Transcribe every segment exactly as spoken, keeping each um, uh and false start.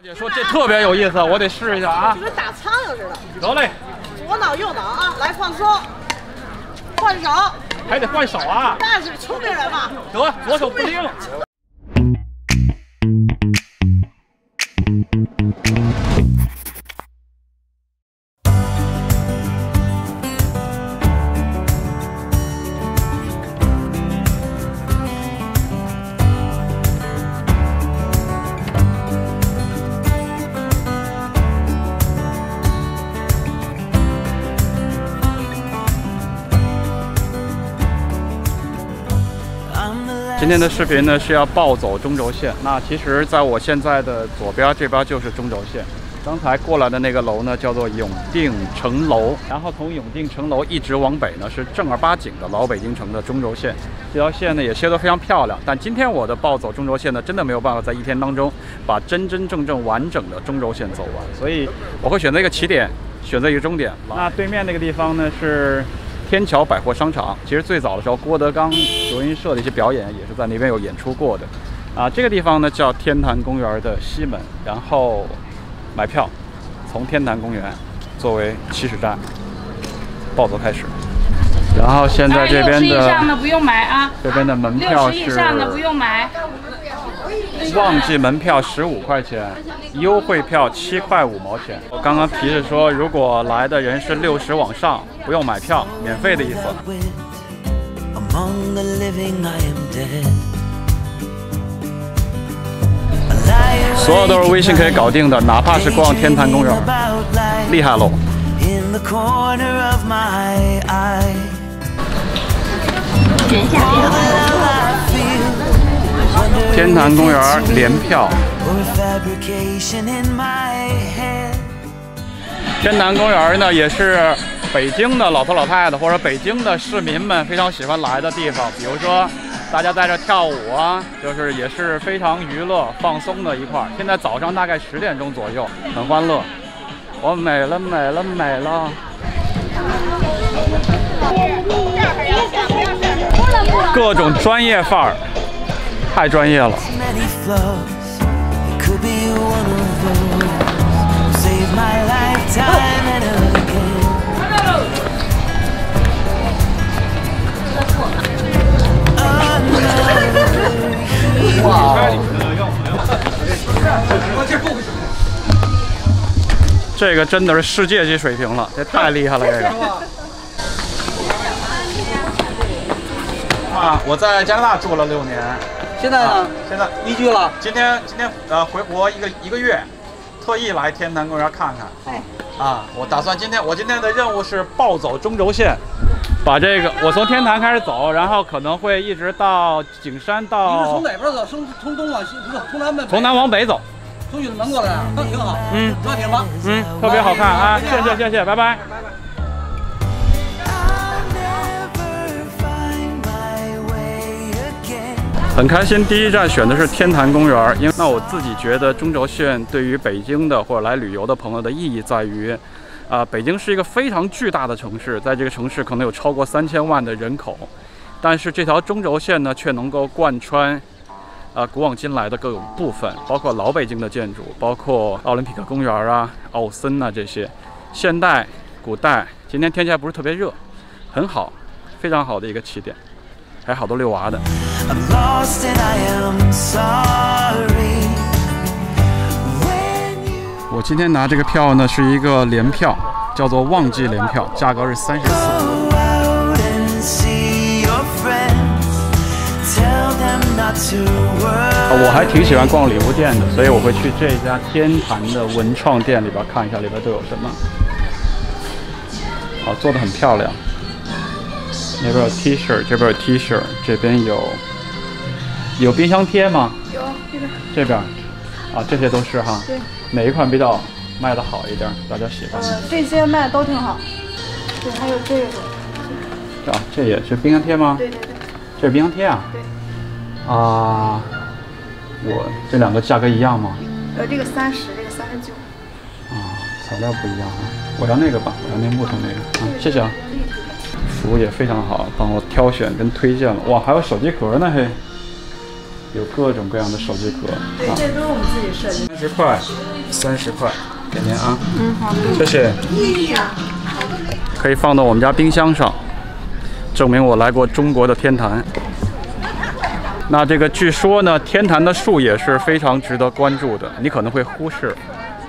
大姐说这特别有意思，我得试一下啊！就跟打苍蝇似的。得嘞。左脑右脑啊，来放松，换手。还得换手啊！那是聪明人嘛。得，左手不灵。今天的视频呢是要暴走中轴线。那其实，在我现在的左边这边就是中轴线。刚才过来的那个楼呢叫做永定城楼，然后从永定城楼一直往北呢是正儿八经的老北京城的中轴线。这条线呢也修得非常漂亮。但今天我的暴走中轴线呢真的没有办法在一天当中把真真正正完整的中轴线走完，所以我会选择一个起点，选择一个终点。那对面那个地方呢是 天桥百货商场，其实最早的时候，郭德纲德云社的一些表演也是在那边有演出过的。啊，这个地方呢叫天坛公园的西门，然后买票，从天坛公园作为起始站，暴走开始。然后现在这边的六十以上的不用买啊，这边的门票是六十以上的不用买，旺季门票十五块钱，优惠票七块五毛钱。我刚刚提示说，如果来的人是六十往上， 不用买票，免费的意思。所有都是微信可以搞定的，哪怕是逛天坛公园，厉害喽！天坛公园联票。 天坛公园呢，也是北京的老头老太太或者北京的市民们非常喜欢来的地方。比如说，大家在这跳舞啊，就是也是非常娱乐放松的一块。现在早上大概十点钟左右，很欢乐。我美了，美了，美了！各种专业范儿，太专业了。 这个真的是世界级水平了，这太厉害了！这个啊，我在加拿大住了六年，现在呢？现在移居了。今天今天呃回国一个一个月，特意来天坛公园看看。哎，啊，我打算今天我今天的任务是暴走中轴线，把这个我从天坛开始走，然后可能会一直到景山到。你是从哪边走？从从东往西，不是从南北？从南往北走。 从远门过来啊，那挺好。嗯，那挺棒。嗯，特别好看啊！谢谢谢谢，拜拜。拜拜。很开心，第一站选的是天坛公园，因为那我自己觉得中轴线对于北京的或者来旅游的朋友的意义在于，啊、呃，北京是一个非常巨大的城市，在这个城市可能有超过三千万的人口，但是这条中轴线呢，却能够贯穿 啊，古往今来的各种部分，包括老北京的建筑，包括奥林匹克公园啊、奥森啊这些，现代、古代。今天天气还不是特别热，很好，非常好的一个起点，还好多遛娃的。我今天拿这个票呢，是一个联票，叫做旺季联票，价格是三十四。 我还挺喜欢逛礼物店的，所以我会去这家天坛的文创店里边看一下里边都有什么。好，做得很漂亮。那边有 T 恤，这边有 T 恤，这边有有冰箱贴吗？有，这边。这边啊，这些都是哈。对。哪一款比较卖的好一点？大家喜欢？呃，这些卖的都挺好。对，还有这个。啊，这也是冰箱贴吗？对对对。这是冰箱贴啊。对。 啊，我这两个价格一样吗？呃，这个三十，这个三十九。啊，材料不一样啊。我要那个吧，我要那木头那个。啊，谢谢啊。服务也非常好，帮我挑选跟推荐了。哇，还有手机壳呢嘿。有各种各样的手机壳。对，这都是我们自己设计。三十块，三十块，给您啊。嗯，好的。谢谢。可以放到我们家冰箱上，证明我来过中国的天坛。那这个据说呢，天坛的树也是非常值得关注的，你可能会忽视。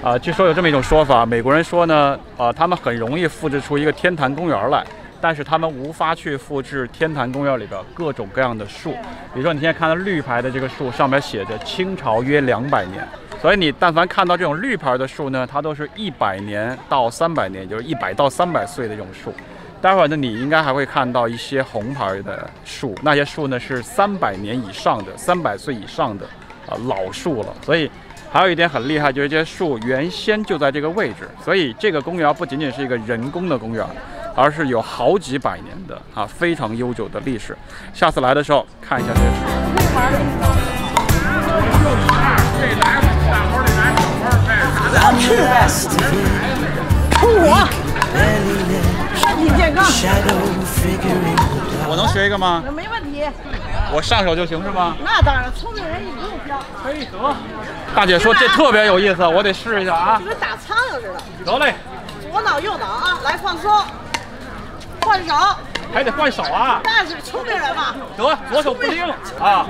啊、呃，据说有这么一种说法，美国人说呢，呃，他们很容易复制出一个天坛公园来，但是他们无法去复制天坛公园里边各种各样的树。比如说你现在看到绿牌的这个树，上面写着清朝约两百年，所以你但凡看到这种绿牌的树呢，它都是一百年到三百年，就是一百到三百岁的这种树。待会儿呢，你应该还会看到一些红牌的树，那些树呢是三百年以上的、三百岁以上的啊、呃、老树了，所以。 还有一点很厉害，就是这些树原先就在这个位置，所以这个公园不仅仅是一个人工的公园，而是有好几百年的啊非常悠久的历史。下次来的时候看一下这些树。出我，身体健康。我能学一个吗？没问题。我上手就行是吗？那当然，聪明人一目标。可以得。 大姐说这特别有意思，我得试一下啊！就跟打苍蝇似的。得嘞，左脑右脑啊，来放松，换手，还得换手啊！那是聪明人嘛。得，左手不灵啊。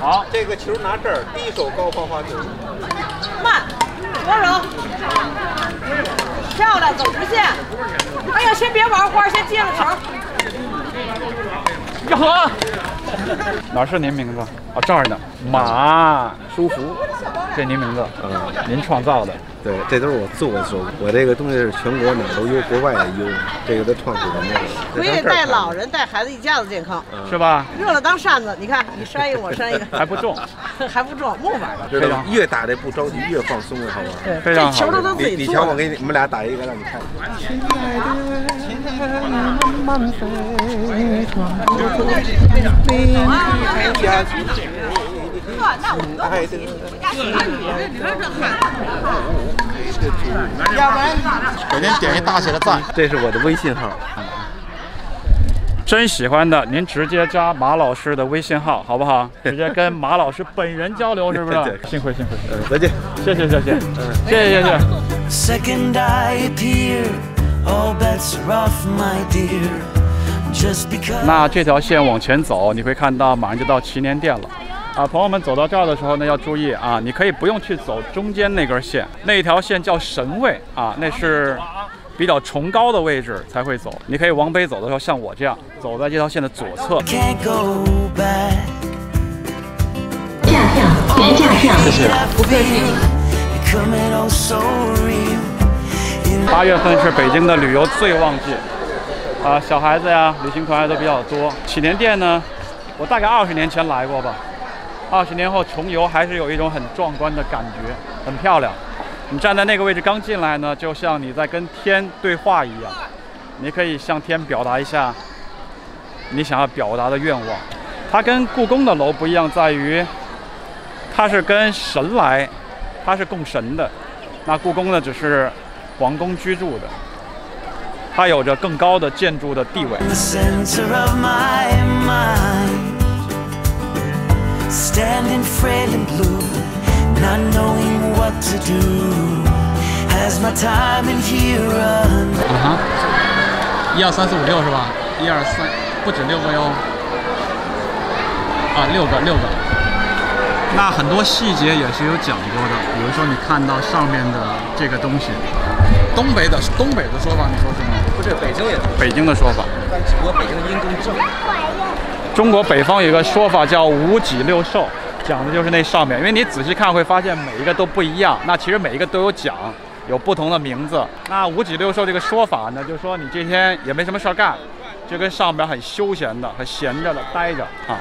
好，这个球拿这儿，第一手高抛发球。慢，左手，漂亮，走直线。哎呀，先别玩花，先接着球。哟呵。 哪是您名字啊？这儿呢，马舒服，这您名字，嗯，您创造的，对，这都是我做的手，我这个东西是全国哪都有，国外也有，这个都创始人的。回去带老人带孩子一家子健康，是吧？热了当扇子，你看你扇一个我扇一个，还不重，还不重，木板的，知道吗？越打这不着急，越放松了，好玩。对，非常好。这球都自己做。你瞧，我给你们俩打一个，让你看。 给您点一大写的赞，这是我的微信号。真喜欢的，您直接加马老师的微信号，好不好？直接跟马老师本人交流，是不是？幸会，幸会。嗯，再见。谢谢，谢谢，谢谢，谢谢。 All bets are off, my dear. Just because 那这条线往前走，你会看到马上就到祈年殿了。啊，朋友们走到这儿的时候呢，要注意啊，你可以不用去走中间那根线，那条线叫神位啊，那是比较崇高的位置才会走。你可以往北走的时候，像我这样走在这条线的左侧。驾票，原价票，谢谢，不客气。 八月份是北京的旅游最旺季，啊、呃，小孩子呀，旅行团都比较多。祈年殿呢，我大概二十年前来过吧，二十年后重游还是有一种很壮观的感觉，很漂亮。你站在那个位置刚进来呢，就像你在跟天对话一样，你可以向天表达一下你想要表达的愿望。它跟故宫的楼不一样，在于它是跟神来，它是供神的，那故宫呢只是。 皇宫居住的，它有着更高的建筑的地位。啊哈，一二三四五六是吧？一二三，不止六个哟。啊，六个，六个。那很多细节也是有讲究的，比如说你看到上面的这个东西。 东北的东北的说法，你说是吗？不是，北京也是北京的说法。但只不过北京音更重。中国北方有一个说法叫“五脊六兽”，讲的就是那上面。因为你仔细看会发现每一个都不一样，那其实每一个都有讲，有不同的名字。那“五脊六兽”这个说法呢，就是说你这天也没什么事儿干，就跟上边很休闲的、很闲着的待着啊。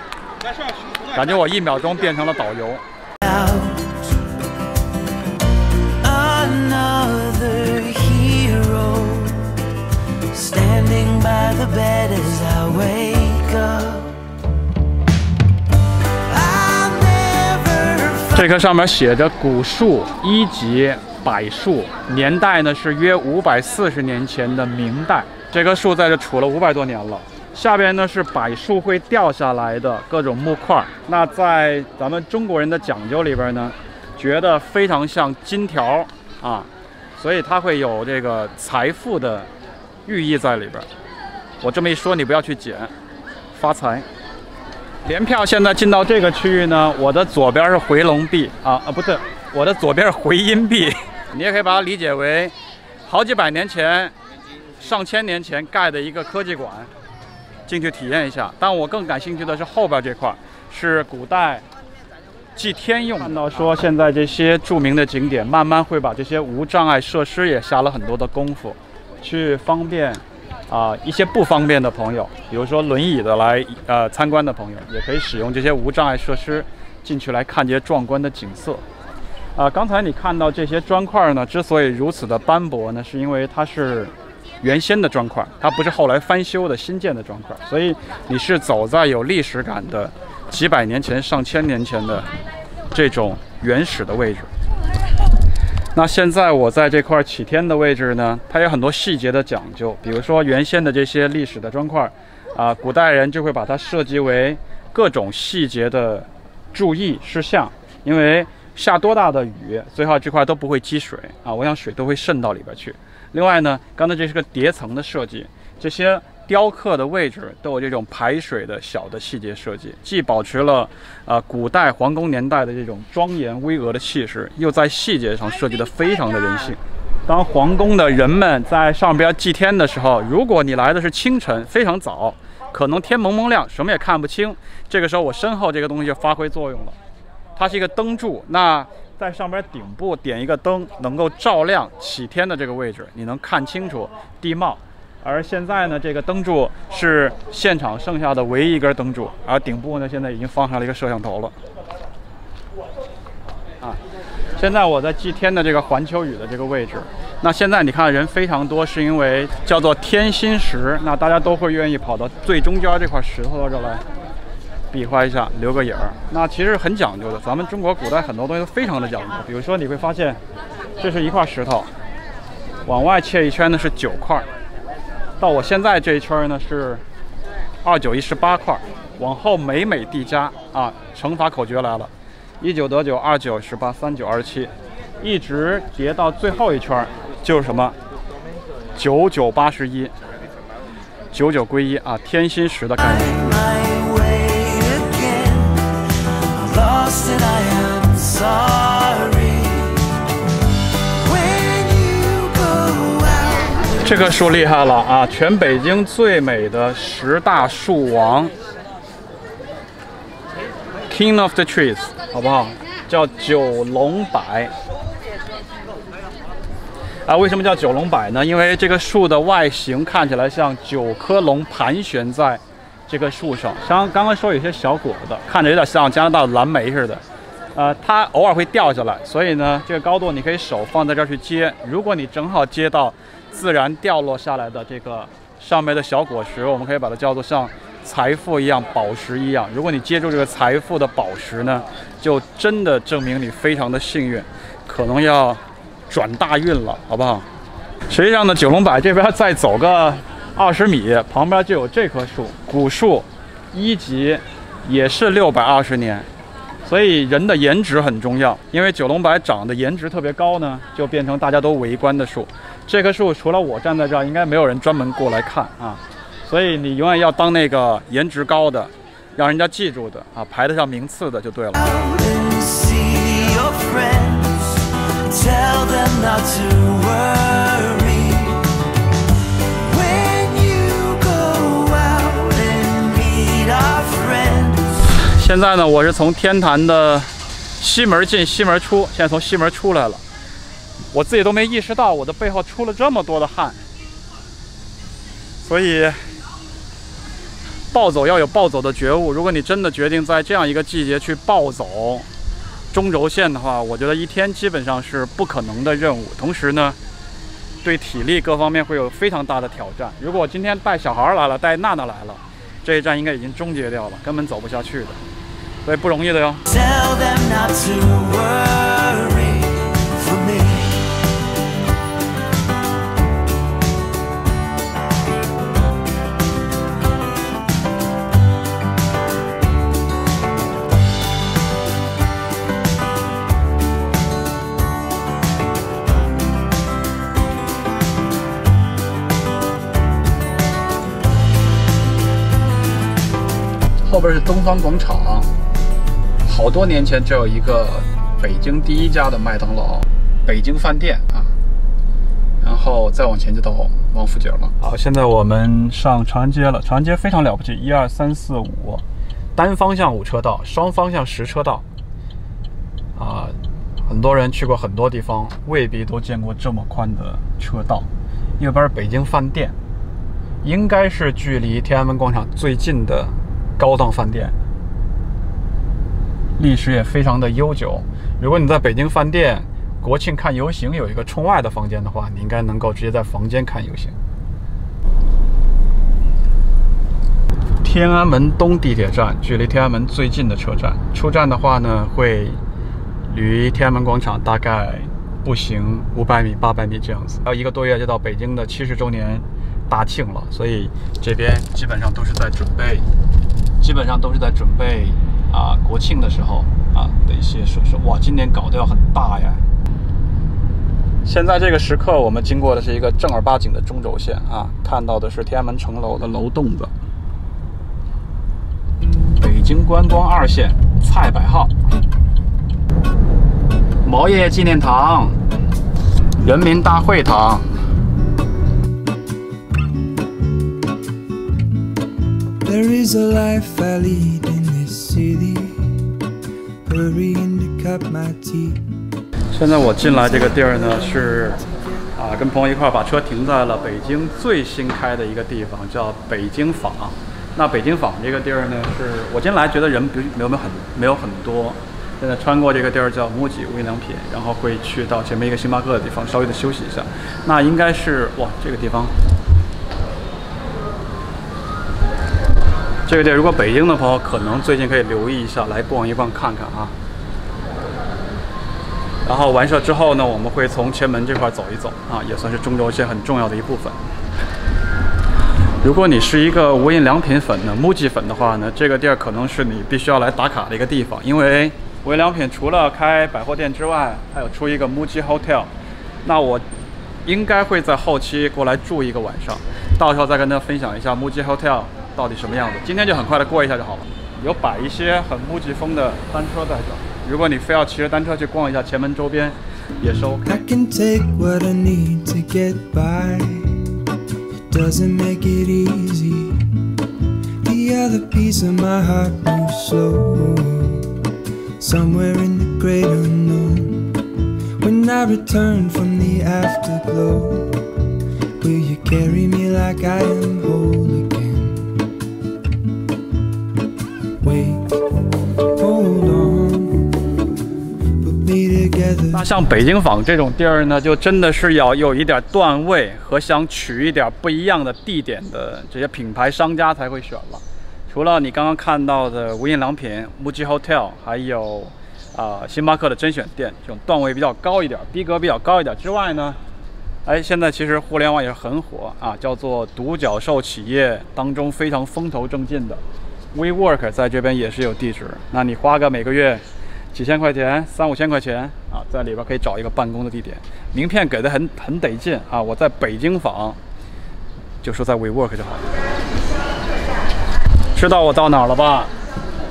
感觉我一秒钟变成了导游。 Standing by the bed as I wake up. 这棵上面写着古树一级柏树，年代呢是约五百四十年前的明代。这棵树在这杵了五百多年了，下边呢是柏树会掉下来的各种木块。那在咱们中国人的讲究里边呢，觉得非常像金条啊，所以它会有这个财富的寓意在里边。我这么一说，你不要去捡，发财。 联票现在进到这个区域呢，我的左边是回笼币啊啊，不对，我的左边是回音币，你也可以把它理解为好几百年前、上千年前盖的一个科技馆，进去体验一下。但我更感兴趣的是后边这块，是古代祭天用。看到说现在这些著名的景点，慢慢会把这些无障碍设施也下了很多的功夫，去方便。 啊、呃，一些不方便的朋友，比如说轮椅的来呃参观的朋友，也可以使用这些无障碍设施进去来看这些壮观的景色。啊、呃，刚才你看到这些砖块呢，之所以如此的斑驳呢，是因为它是原先的砖块，它不是后来翻修的新建的砖块，所以你是走在有历史感的几百年前、上千年前的这种原始的位置。 那现在我在这块起天的位置呢，它有很多细节的讲究，比如说原先的这些历史的砖块，啊、呃，古代人就会把它设计为各种细节的注意事项，因为下多大的雨，最好这块都不会积水啊，我想水都会渗到里边去。另外呢，刚才这是个叠层的设计，这些雕刻的位置都有这种排水的小的细节设计，既保持了呃古代皇宫年代的这种庄严巍峨的气势，又在细节上设计的非常的人性。当皇宫的人们在上边祭天的时候，如果你来的是清晨，非常早，可能天蒙蒙亮，什么也看不清，这个时候我身后这个东西就发挥作用了。 它是一个灯柱，那在上边顶部点一个灯，能够照亮起天的这个位置，你能看清楚地貌。而现在呢，这个灯柱是现场剩下的唯一一根灯柱，而顶部呢现在已经放上了一个摄像头了。啊，现在我在祭天的这个环球宇的这个位置，那现在你看人非常多，是因为叫做天心石，那大家都会愿意跑到最中间这块石头到这来。 比划一下，留个影儿。那其实很讲究的，咱们中国古代很多东西都非常的讲究。比如说，你会发现，这是一块石头，往外切一圈呢是九块，到我现在这一圈呢是二九一十八块，往后每每递加啊。乘法口诀来了，一九得九，二九十八，三九二十七，一直叠到最后一圈就是什么？九九八十一，九九归一啊，天心石的概念。 And I am sorry when you go out. 这棵树厉害了啊！全北京最美的十大树王 ，King of the Trees， 好不好？叫九龙柏。啊，为什么叫九龙柏呢？因为这个树的外形看起来像九颗龙盘旋在。 这棵树上，像刚刚说有些小果子，看着有点像加拿大的蓝莓似的，呃，它偶尔会掉下来，所以呢，这个高度你可以手放在这儿去接。如果你正好接到自然掉落下来的这个上面的小果实，我们可以把它叫做像财富一样、宝石一样。如果你接住这个财富的宝石呢，就真的证明你非常的幸运，可能要转大运了，好不好？实际上呢，九龙柏这边再走个。 二十米旁边就有这棵树，古树，一级，也是六百二十年，所以人的颜值很重要。因为九龙柏长得颜值特别高呢，就变成大家都围观的树。这棵树除了我站在这儿，应该没有人专门过来看啊。所以你永远要当那个颜值高的，让人家记住的啊，排得上名次的就对了。现在呢，我是从天坛的西门进，西门出。现在从西门出来了，我自己都没意识到我的背后出了这么多的汗。所以，暴走要有暴走的觉悟。如果你真的决定在这样一个季节去暴走中轴线的话，我觉得一天基本上是不可能的任务。同时呢，对体力各方面会有非常大的挑战。如果我今天带小孩来了，带娜娜来了，这一站应该已经终结掉了，根本走不下去的。 所以不容易的哟。后边是东方广场。好多年前，这有一个北京第一家的麦当劳，北京饭店啊。然后再往前就到王府井了。好，现在我们上长安街了。长安街非常了不起，一二三四五，单方向五车道，双方向十车道。啊，很多人去过很多地方，未必都见过这么宽的车道。右边是北京饭店。 应该是距离天安门广场最近的高档饭店，历史也非常的悠久。如果你在北京饭店国庆看游行有一个冲外的房间的话，你应该能够直接在房间看游行。天安门东地铁站距离天安门最近的车站，出站的话呢，会离天安门广场大概步行五百米、八百米这样子。还有一个多月就到北京的七十周年 大庆了，所以这边基本上都是在准备，基本上都是在准备啊国庆的时候啊的一些设施。哇，今年搞得要很大呀！现在这个时刻，我们经过的是一个正儿八经的中轴线啊，看到的是天安门城楼的楼栋子。北京观光二线蔡百号、毛爷爷纪念堂、人民大会堂。 There is a life I lead in this city, hurrying to cut my teeth. 现在我进来这个地儿呢，是啊，跟朋友一块把车停在了北京最新开的一个地方，叫北京坊。那北京坊这个地儿呢，是我进来觉得人不没有没有很没有很多。现在穿过这个地儿叫木吉无印良品，然后会去到前面一个星巴克的地方稍微的休息一下。那应该是哇，这个地方。 这个地，如果北京的朋友可能最近可以留意一下，来逛一逛看看啊。然后完事之后呢，我们会从前门这块走一走啊，也算是中轴线很重要的一部分。如果你是一个无印良品粉呢、木吉粉的话呢，这个地儿可能是你必须要来打卡的一个地方，因为无印良品除了开百货店之外，还有出一个木吉 hotel。那我应该会在后期过来住一个晚上，到时候再跟大家分享一下木吉 hotel。 到底什么样子？今天就很快的过一下就好了。有摆一些很木吉风的单车在这，如果你非要骑着单车去逛一下前门周边，也是 OK。那像北京坊这种地儿呢，就真的是要有一点段位和想取一点不一样的地点的这些品牌商家才会选了。除了你刚刚看到的无印良品、木吉 hotel， 还有啊、呃、星巴克的甄选店这种段位比较高一点、逼格比较高一点之外呢，哎，现在其实互联网也是很火啊，叫做独角兽企业当中非常风头正劲的 WeWork 在这边也是有地址。那你花个每个月 几千块钱，三五千块钱啊，在里边可以找一个办公的地点，名片给的很很得劲啊！我在北京坊，就说在 WeWork 就好了。知道我到哪儿了吧？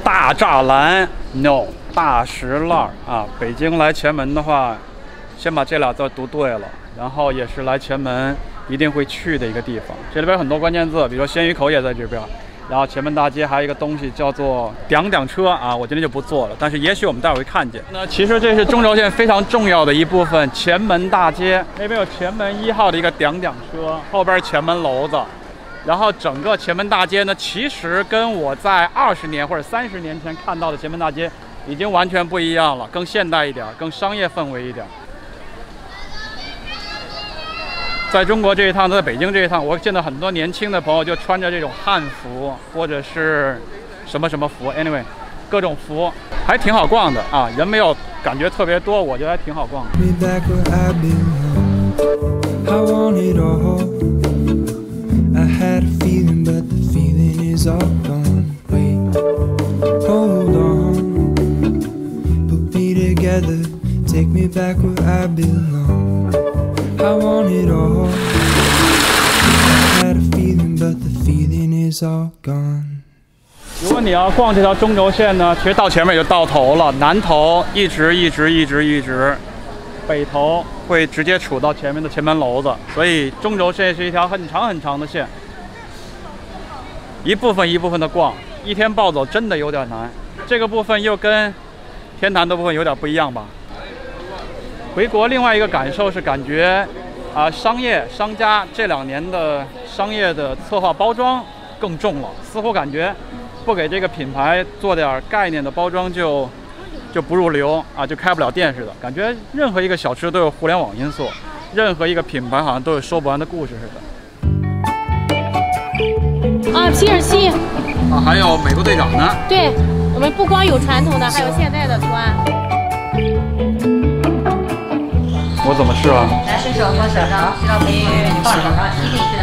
大栅栏 ，no， 大石栏啊！北京来前门的话，先把这俩字读对了，然后也是来前门一定会去的一个地方。这里边很多关键字，比如说鲜鱼口也在这边。 然后前门大街还有一个东西叫做“点点车”啊，我今天就不坐了，但是也许我们待会儿会看见。那其实这是中轴线非常重要的一部分，前门大街那边有前门一号的一个点点车，后边前门楼子，然后整个前门大街呢，其实跟我在二十年或者三十年前看到的前门大街已经完全不一样了，更现代一点，更商业氛围一点。 在中国这一趟，在北京这一趟，我见到很多年轻的朋友就穿着这种汉服或者是什么什么服 ，anyway， 各种服还挺好逛的啊，人没有感觉特别多，我觉得还挺好逛的。I want it all. I had a feeling, but the feeling is all gone. 如果你要逛这条中轴线呢，其实到前面也就到头了。南头一直一直一直一直，北头会直接杵到前面的前门楼子，所以中轴线是一条很长很长的线，一部分一部分的逛，一天暴走真的有点难。这个部分又跟天坛的部分有点不一样吧。 回国另外一个感受是，感觉啊，商业商家这两年的商业的策划包装更重了，似乎感觉不给这个品牌做点概念的包装就就不入流啊，就开不了店似的。感觉任何一个小吃都有互联网因素，任何一个品牌好像都有说不完的故事似的。啊，皮尔西啊，还有美国队长呢。对，我们不光有传统的，还有现代的图案。 我怎么试啊？来，伸手放手上，吸到鼻远远就放手上，吸进去的，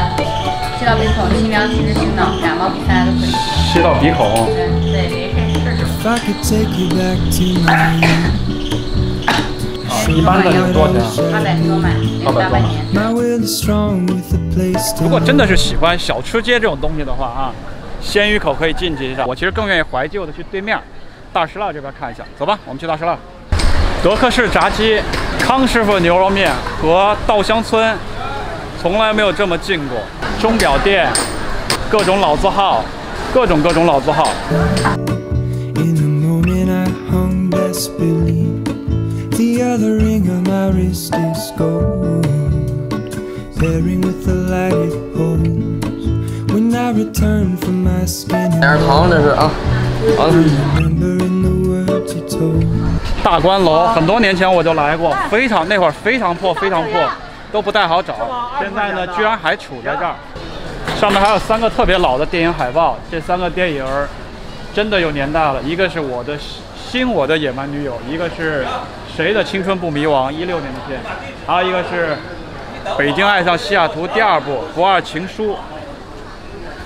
吸到鼻孔，吸瞄，吸着心脑，两毛比三都可以。吸到鼻孔。对对，别开始试试。啊，一般的有多少钱？二百多买，大半年。如果真的是喜欢小吃街这种东西的话啊，鲜鱼口可以进去一下。我其实更愿意怀旧的去对面大石蜡这边看一下。走吧，我们去大石蜡。德克士炸鸡。 康师傅牛肉面和稻香村从来没有这么近过。钟表店，各种老字号，各种各种老字号。点糖这是啊，好的。 大观楼很多年前我就来过，非常那会儿非常破，非常破，都不太好找。现在呢，居然还杵在这儿。上面还有三个特别老的电影海报，这三个电影真的有年代了。一个是我的新我的野蛮女友，一个是谁的青春不迷惘，一六年的片，还有一个是《北京爱上西雅图》第二部《不二情书》，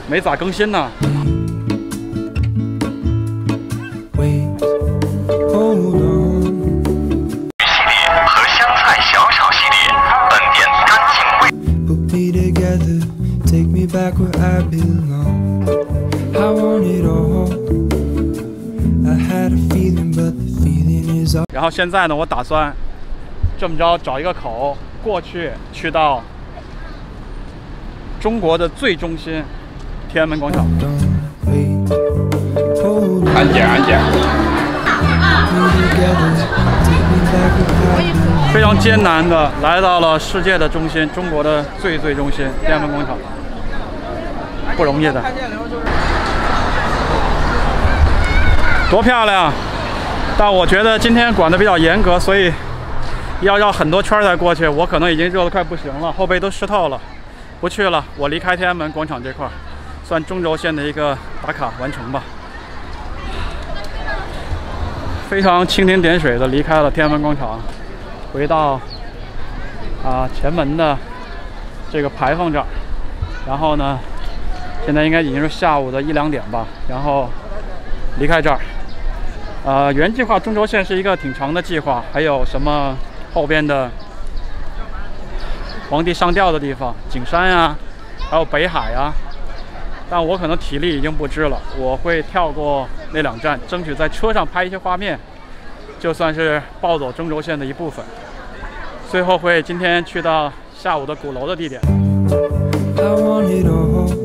没咋更新呢。 Back where I belong. I want it all. I had a feeling, but the feeling is all. 然后现在呢，我打算这么着找一个口过去，去到中国的最中心——天安门广场。安检，安检。非常艰难的来到了世界的中心，中国的最最中心——天安门广场。 不容易的，多漂亮啊！但我觉得今天管得比较严格，所以要绕很多圈才过去。我可能已经热得快不行了，后背都湿透了，不去了。我离开天安门广场这块，算中轴线的一个打卡完成吧。非常蜻蜓点水的离开了天安门广场，回到啊前门的这个牌坊这儿，然后呢？ 现在应该已经是下午的一两点吧，然后离开这儿。呃，原计划中轴线是一个挺长的计划，还有什么后边的皇帝上吊的地方、景山啊，还有北海啊。但我可能体力已经不支了，我会跳过那两站，争取在车上拍一些画面，就算是暴走中轴线的一部分。最后会今天去到下午的鼓楼的地点。I want it all.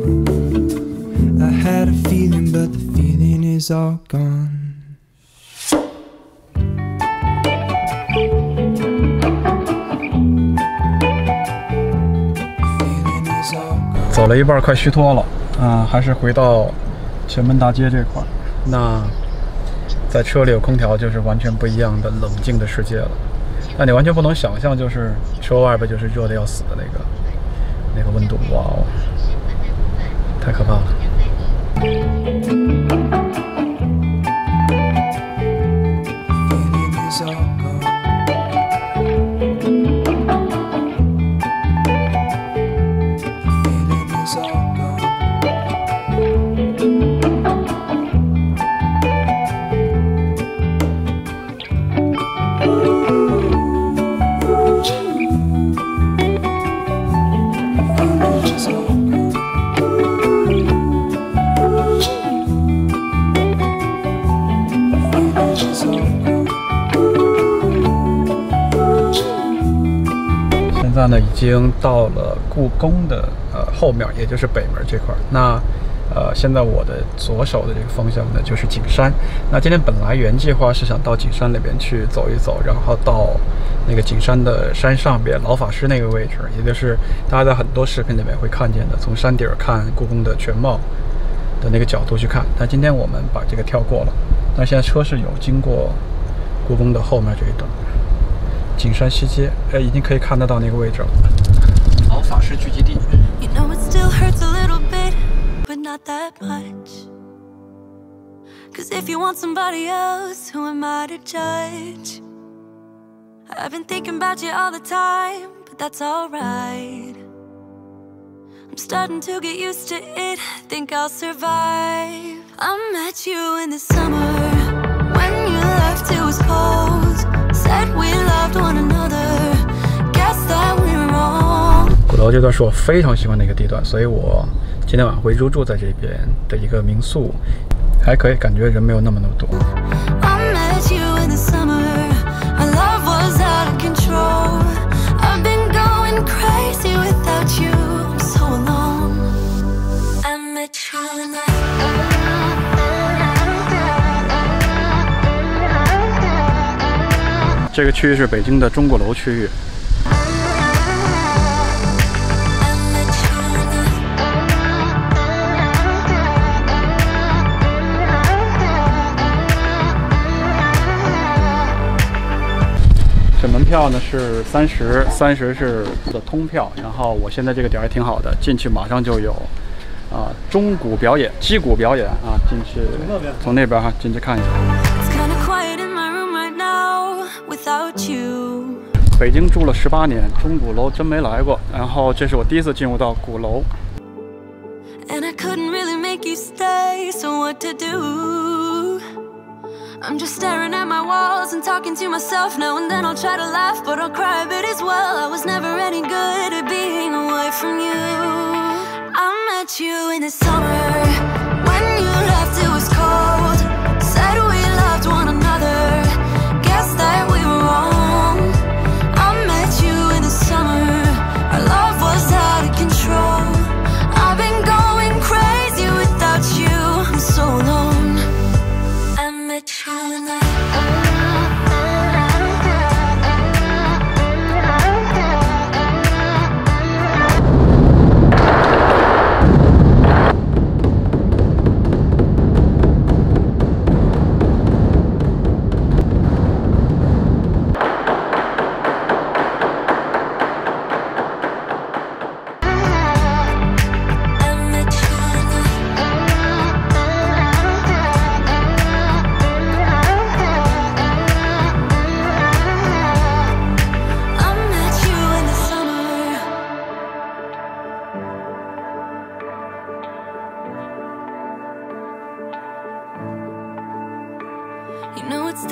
I had a feeling, but the feeling is all gone. Feeling is all gone. 走了一半，快虚脱了啊！还是回到前门大街这块儿。那在车里有空调，就是完全不一样的冷静的世界了。那你完全不能想象，就是车外边就是热的要死的那个那个温度，哇哦，太可怕了！ Feeling is all gone. 现在呢已经到了故宫的呃后面，也就是北门这块。那呃，现在我的左手的这个方向呢就是景山。那今天本来原计划是想到景山那边去走一走，然后到那个景山的山上边老法师那个位置，也就是大家在很多视频里面会看见的，从山顶看故宫的全貌的那个角度去看。但今天我们把这个跳过了。那现在车是有经过故宫的后面这一段，景山西街，哎，已经可以看得到那个位置了，老法师聚集地。You know it still hurts a little bit. But not that much. Cause if you want somebody else, who am I to judge? I've been thinking about you all the time, but that's alright. I'm starting to get used to it, think I'll survive. I met you in the summer. When you left it was cold. Said we loved one another. Guess that we were wrong. 鼓楼这段是我非常喜欢的一个地段，所以我今天晚上会入住在这边的一个民宿，还可以，感觉人没有那么那么多。这个区域是北京的钟鼓楼区域。 门票呢是三十，三十是的通票。然后我现在这个点也挺好的，进去马上就有啊、呃、钟鼓表演、击鼓表演啊，进去从那边哈、啊、进去看一下。北京住了十八年，钟鼓楼真没来过。然后这是我第一次进入到鼓楼。 I'm just staring at my walls and talking to myself now and then I'll try to laugh but I'll cry a bit as well I was never any good at being away from you I met you in the summer when you left it was cold said we loved one another guess that we were wrong I met you in the summer our love was out of control I've been going crazy without you I'm so alone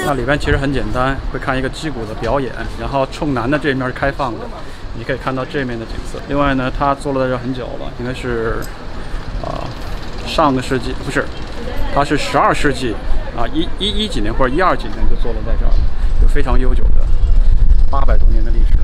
那里边其实很简单，会看一个击鼓的表演，然后冲南的这面是开放的，你可以看到这面的景色。另外呢，它坐落在这很久了，应该是啊、呃、上个世纪不是，它是十二世纪啊一一一几年或者一二几年就坐落在这儿，有非常悠久的八百多年的历史。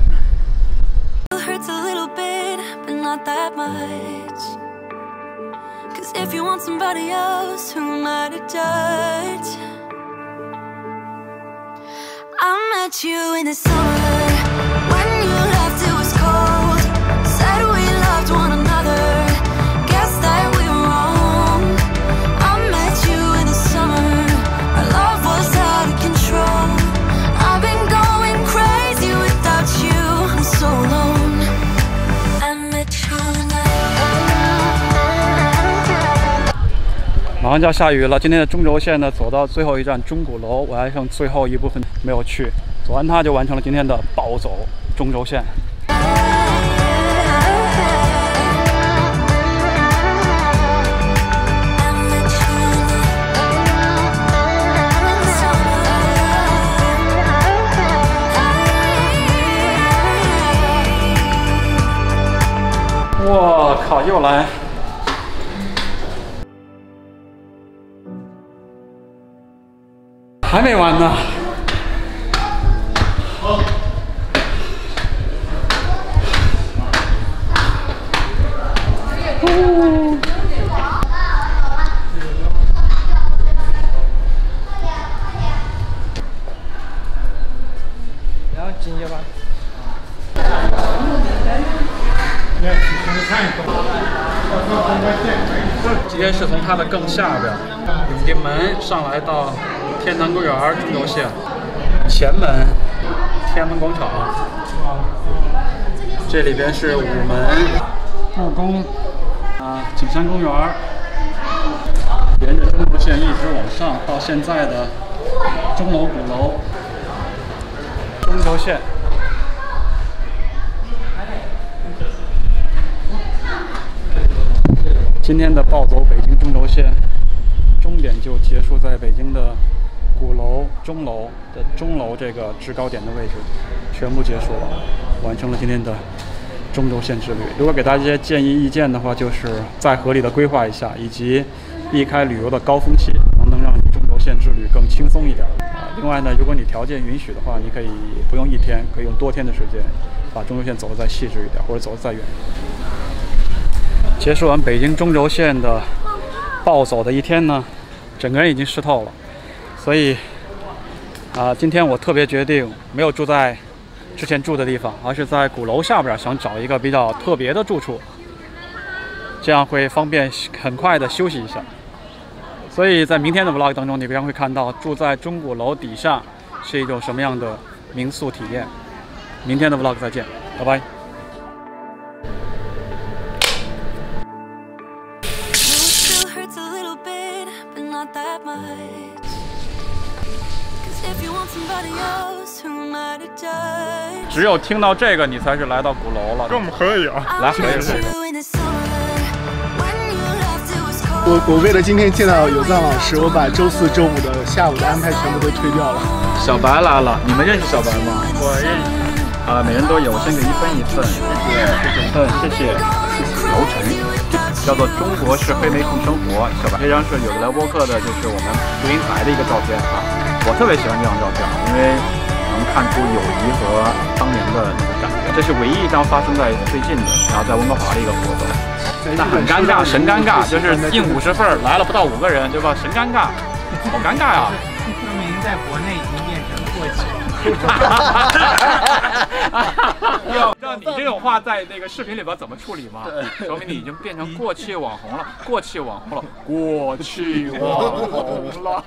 I met you in the summer when you left it was cold said we loved one another guess that we were wrong I met you in the summer our love was out of control I've been going crazy without you I'm so alone I met you in the summer 马上就要下雨了，今天的中轴线呢走到最后一站钟鼓楼，我还剩最后一部分。 没有去，走完它就完成了今天的暴走中轴线。我靠，又来！ 还没完呢！好，街是从它的更下边有一门上来到天坛公园中轴线，前门天安门广场，这里边是午门、故宫啊、景山公园，沿着中轴线一直往上到现在的钟楼、鼓楼，中轴线。 今天的暴走北京中轴线，终点就结束在北京的鼓楼、钟楼的钟楼这个制高点的位置，全部结束了，完成了今天的中轴线之旅。如果给大家一些建议意见的话，就是再合理的规划一下，以及避开旅游的高峰期，能能让你中轴线之旅更轻松一点。啊，另外呢，如果你条件允许的话，你可以不用一天，可以用多天的时间，把中轴线走得再细致一点，或者走得再远。 结束完北京中轴线的暴走的一天呢，整个人已经湿透了，所以啊、呃，今天我特别决定没有住在之前住的地方，而是在鼓楼下边想找一个比较特别的住处，这样会方便很快的休息一下。所以在明天的 vlog 当中，你将会看到住在钟鼓楼底下是一种什么样的民宿体验。明天的 vlog 再见，拜拜。 只有听到这个，你才是来到鼓楼了。跟我们合影，来合影。我我为了今天见到有藏老师，我把周四周五的下午的安排全部都推掉了。小白来了，你们认识小白吗？我认识。啊，每人都有，我先给一分一份，谢谢，谢谢，谢谢。楼晨。 叫做中国式黑莓控生活，小白这张是有的来播客的，就是我们录音台的一个照片啊，我特别喜欢这张照片，因为能看出友谊和当年的那个感觉。这是唯一一张发生在最近的，然后在温哥华的一个活动，那很尴尬，神尴尬，就是近五十份来了不到五个人，对吧？神尴尬，好尴尬呀、啊！说明在国内已经变成过气了。 要知道你这种话在那个视频里边怎么处理吗？说明你已经变成过气网红了，过气网红了，过气网红了。